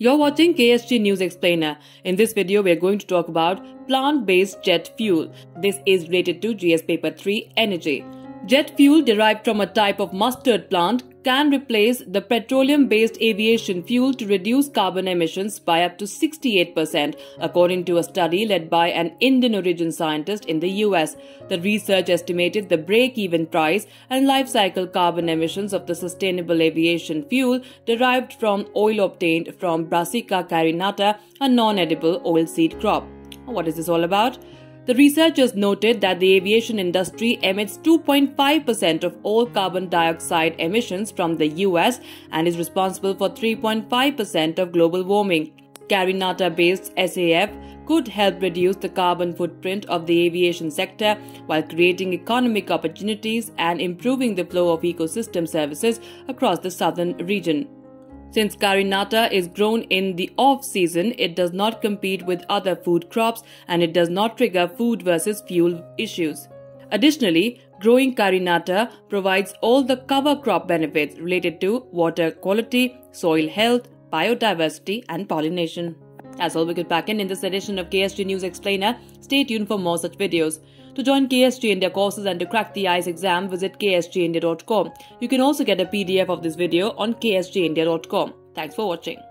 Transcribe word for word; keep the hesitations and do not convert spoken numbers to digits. You're watching K S G News Explainer. In this video, we're going to talk about plant-based jet fuel. This is related to G S Paper three energy. Jet fuel derived from a type of mustard plant can replace the petroleum-based aviation fuel to reduce carbon emissions by up to sixty-eight percent, according to a study led by an Indian-origin scientist in the U S. The research estimated the break-even price and life cycle carbon emissions of the sustainable aviation fuel derived from oil obtained from Brassica carinata, a non-edible oilseed crop. What is this all about? The researchers noted that the aviation industry emits two point five percent of all carbon dioxide emissions from the U S and is responsible for three point five percent of global warming. Carinata-based S A F could help reduce the carbon footprint of the aviation sector while creating economic opportunities and improving the flow of ecosystem services across the southern region. Since carinata is grown in the off-season, it does not compete with other food crops and it does not trigger food versus fuel issues. Additionally, growing carinata provides all the cover crop benefits related to water quality, soil health, biodiversity and pollination. That's all we could pack in in this edition of K S G News Explainer. Stay tuned for more such videos. To join K S G India courses and to crack the I E L T S exam, visit K S G India dot com. You can also get a P D F of this video on K S G India dot com. Thanks for watching.